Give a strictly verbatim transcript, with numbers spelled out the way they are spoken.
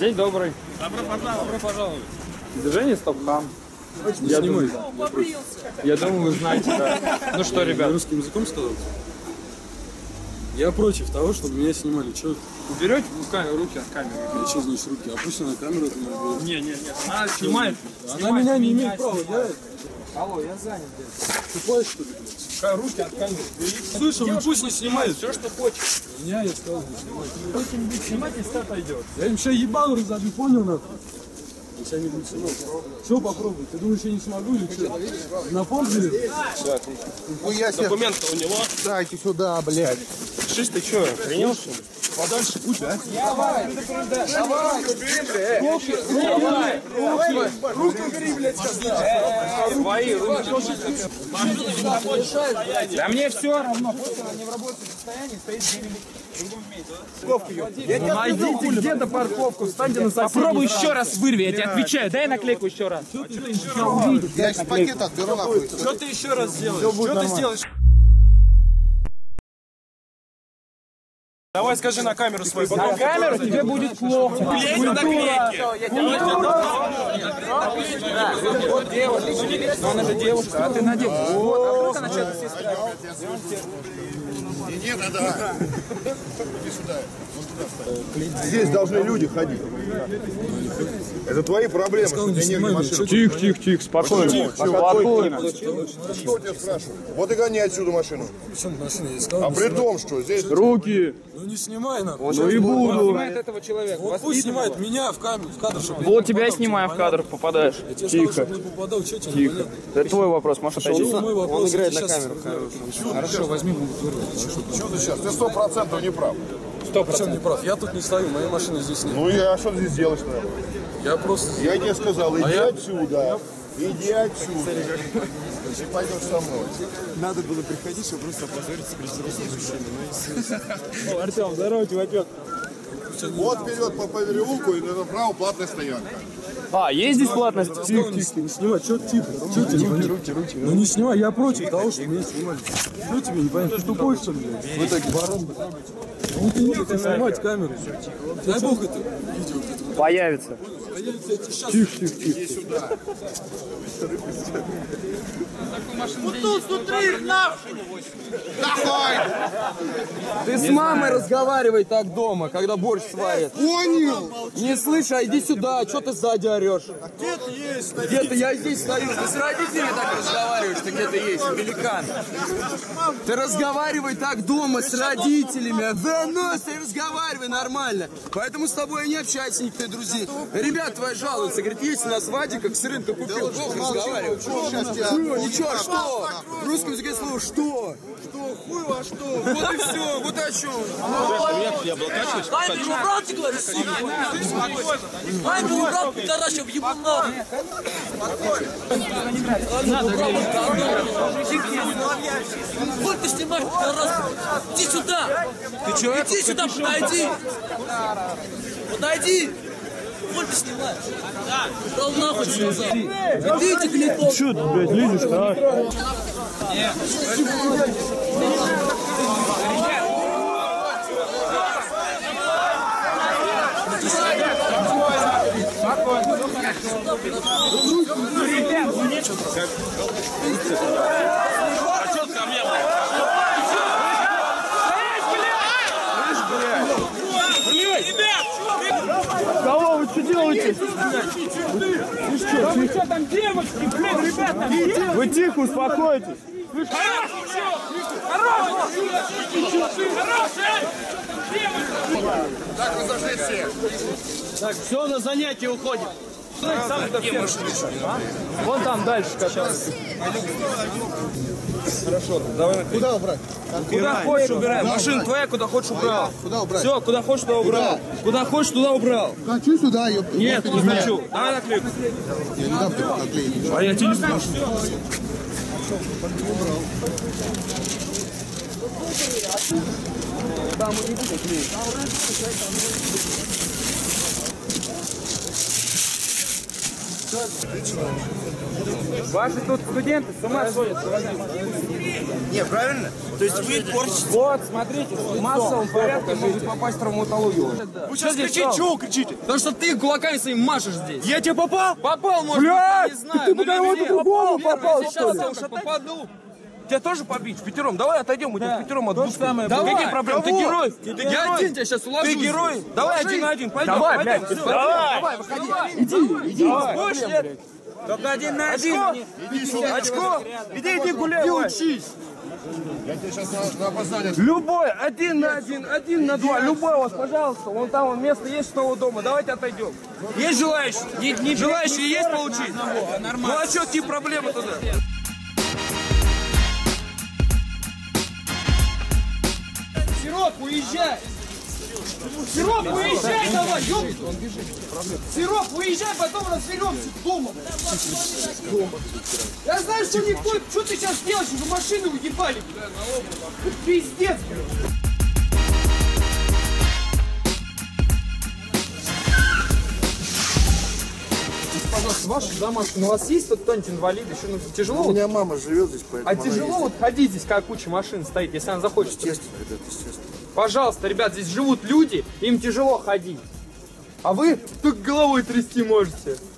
День добрый. Добро пожаловать. Добро пожаловать. Движение Стоп Хам. Я, думаю, я думаю, вы знаете, да. Ну что, ребят. Русским языком сказал? Я против того, чтобы меня снимали. Че? Уберете руки от камеры. Я сейчас значит руки. А пусть она камеру это не Не, не, нет. Она снимает. Она меня не имеет права. Алло, я занят, блядь. Тупой, что ли, блядь? Руки от камеры. Слышал, ну пусть не снимает. Все, что хочешь. Меня я сказал, не снимать. Пусть не будет снимать, если отойдет. Я им сейчас ебал разобью, понял, нахуй? Если они будут снимать. Все, попробуй. Ты думаешь, я не смогу или что? На полбили? Да, отлично. Документы у него. Дайте сюда, блядь. Шиш, ты что, охренел, что ли? Подальше путь, а? Давай, давай, руки, давай, руки убери, блядь, сейчас. Свои, руки. Да мне все равно. Они в рабочем состоянии, стоит в другом месте. Найдите где-то парковку, встаньте на соседний. Попробуй еще раз вырви, я тебе отвечаю. Дай наклейку еще раз. Я сейчас пакет отберу нахуй. Что ты еще раз сделаешь? Что ты сделаешь? Давай скажи на камеру свою. На камеру тебе будет плохо. Клей на наклейки. Вот девушка. Он это девушка. А ты на девушку. Вот, а вдруг она что-то здесь справа. Иди туда. Иди сюда. Здесь должны люди ходить. Это твои проблемы. Тихо, тихо, тихо. Спокойно. Спокойно. Что у тебя спрашивают? Вот и гони отсюда машину. А при том, что здесь... Руки. Ну не снимай надо. Ну и буду. Снимает этого человека. Вот пусть снимает меня в камеру, в кадр, чтобы... Вот тебя снимаю в кадр, попадаешь. Тихо. Тихо. Это твой вопрос, Маша, отойди. Он играет на камеру. Хорошо, возьми, могут вырвать. Что ты сейчас? Ты сто процентов не прав. Сто процентов не прав. Я тут не стою, моей машины здесь нет. Ну и а что ты здесь делаешь, наверное? Я просто... Я тебе сказал, иди отсюда. Иди отсюда. Ты пойдешь со мной. Надо было приходить, чтобы просто опозориться перед взрослым мужчиной. Артем, здорово, чувачок. Вот вперед по поверевулку и направо платная стоянка. А, есть здесь платность? Тихо, тихо, не снимай, что тихо. Ну не снимай, я против того, что меня снимали. Что тебе, не понятно, ты тупой, что ли? Вы так барон. Ну ты не можешь снимать камеру. Дай бог это видео. Появится. Тихо, тихо, тихо. Вот тут внутри нахуй! Ты с мамой разговаривай так дома, когда борщ сварит. Понял! Не слышь, а иди сюда, что ты сзади орешь? Где-то есть. Где-то я здесь стою. Ты с родителями так разговариваешь, ты где-то есть, великан. Ты разговаривай так дома с родителями. Да ну, ты разговаривай нормально. Поэтому с тобой не общается никто, друзей. Ребят, твои жалуются, говорит, есть у нас Вадик, как с рынка купил, плохо разговаривает. Ничего, что? В русском языке слово «что». Что, хуй во что? Вот и все, вот о чем. Дай мне убрал, ты говоришь, сука. Дай мне убрал, ты таращил, ебал нахуй. Вот ты снимаешь, таращил. Иди сюда. Иди сюда, подойди. Подойди. Вот ты снимаешь. Да. Дал нахуй сюда. Иди, клипов. Че ты, блядь, лезешь-то, а? Нет. А что ты ко мне, что делаете? Вы что, вы что там девочки, блин, ребята? Вы, вы тихо, успокойтесь. Вы что? Хорош! Хорош! Так, разожгли все. Так, все, на занятия уходим. Вон там дальше кататься. Хорошо, давай. Куда убрать? Куда хочешь, убирай. Машина твоя, куда хочешь, убрал. Куда убрать? Все, куда хочешь, туда убрал. Куда хочешь, туда убрал. Хочу сюда, ёпта. Нет, не хочу. Давай наклейку. Я не дам тебе наклеить. А я тебе не спрашиваю. Там не буду клеить. Ваши тут студенты с ума сходят. Не, правильно? То есть вы корчите. Вот, смотрите, массовым порядком может попасть в травматологию. Вы сейчас кричите, чего кричите? Потому что ты кулаками своими машешь здесь. Я тебе попал? Попал, может, я не знаю. Ты куда-нибудь другому попал, что ли? Я сейчас попаду. Тебя тоже побить впятером? Давай отойдем, мы тебя впятером отбудем. Какие проблемы? Ты герой? Я один тебя сейчас уложу. Ты герой? Давай один на один, пойдем. Давай, блядь, давай, выходи. Иди, иди. Больше нет. Только один на один. Очко? Иди, иди гуляй. Иди учись. Я тебе сейчас на опоздание. Любой, один на один, один на два. Любой, вот, пожалуйста. Вон там вон место есть, что у дома. Давайте отойдем. Есть желающие? Желающие есть получить? Ну а что тебе проблемы тогда? Сироп, уезжай! Сироп, уезжай давай, ёпт! Сироп, уезжай, потом разберемся дома. Я знаю, что никто... Что ты сейчас делаешь? Уже машину уебали. Пиздец, блядь. Пожалуйста, ваши домашние. У вас есть тут кто-нибудь инвалид? Еще, ну, тяжело? У меня вот... мама живет здесь, поэтому... А тяжело есть. Вот ходить здесь, как куча машин стоит, если она захочет? Естественно, ребят, естественно. Пожалуйста, ребят, здесь живут люди, им тяжело ходить. А вы только головой трясти можете.